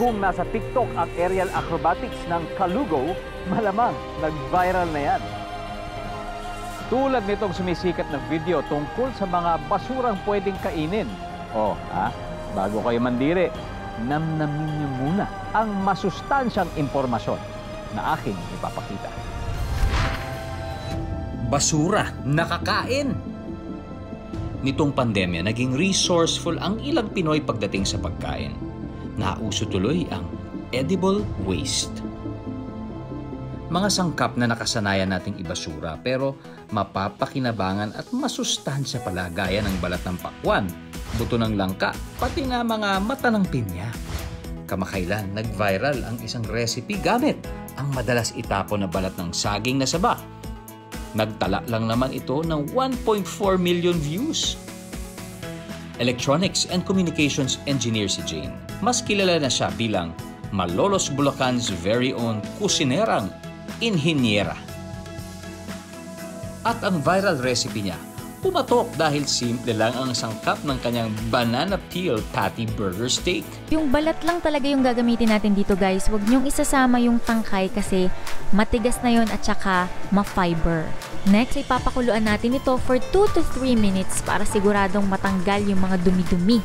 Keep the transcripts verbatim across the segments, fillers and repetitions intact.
Kung nasa TikTok ang aerial acrobatics ng Kalugo, malamang nag-viral na yan. Tulad nitong sumisikat na video tungkol sa mga basurang pwedeng kainin. O, oh, ha? Bago kayo mandiri, namnamin niyo muna ang masustansyang impormasyon na aking ipapakita. Basura, nakakain! Nitong pandemya, naging resourceful ang ilang Pinoy pagdating sa pagkain. Nauso tuloy ang edible waste. Mga sangkap na nakasanayan nating ibasura pero mapapakinabangan at masustansya pala gaya ng balat ng pakwan, buto ng langka, pati na mga mata ng pinya. Kamakailan nag-viral ang isang recipe gamit ang madalas itapon na balat ng saging na saba. Nagtala lang naman ito ng one point four million views. Electronics and Communications Engineer si Jane. Mas kilala na siya bilang Malolos Bulacan's very own Kusinerang Inhinyera. At ang viral recipe niya, pumatok dahil simple lang ang sangkap ng kanyang banana peel patty burger steak. Yung balat lang talaga yung gagamitin natin dito, guys. Huwag niyong isasama yung tangkay kasi matigas na yon at saka ma-fiber. Next, ipapakuluan natin ito for two to three minutes para siguradong matanggal yung mga dumi-dumi.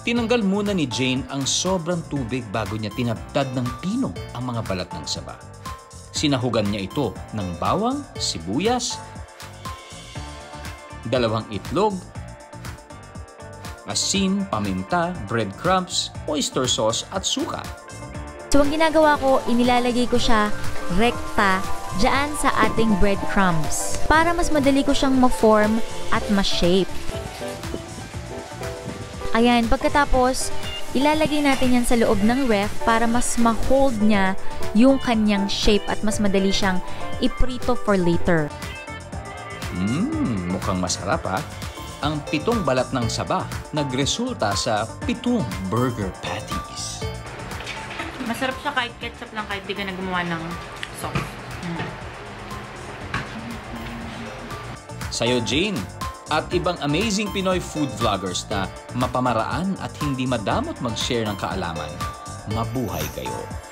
Tinanggal muna ni Jane ang sobrang tubig bago niya tinabtad ng pino ang mga balat ng saba. Sinahugan niya ito ng bawang, sibuyas, dalawang itlog, asin, paminta, breadcrumbs, oyster sauce at suka. So ang ginagawa ko, inilalagay ko siya rekta dyan sa ating breadcrumbs para mas madali ko siyang ma-form at ma-shape. Ayan, pagkatapos, ilalagay natin yan sa loob ng ref para mas ma-hold niya yung kanyang shape at mas madali siyang iprito for later. Mmm, mukhang masarap ha. Ang pitong balat ng saba nagresulta sa pitong burger patties. Masarap siya kahit ketchup lang, kahit di ka na gumawa ng sauce. Mm. Sayo, Jane, at ibang amazing Pinoy food vloggers na mapamaraan at hindi madamot mag-share ng kaalaman. Mabuhay kayo!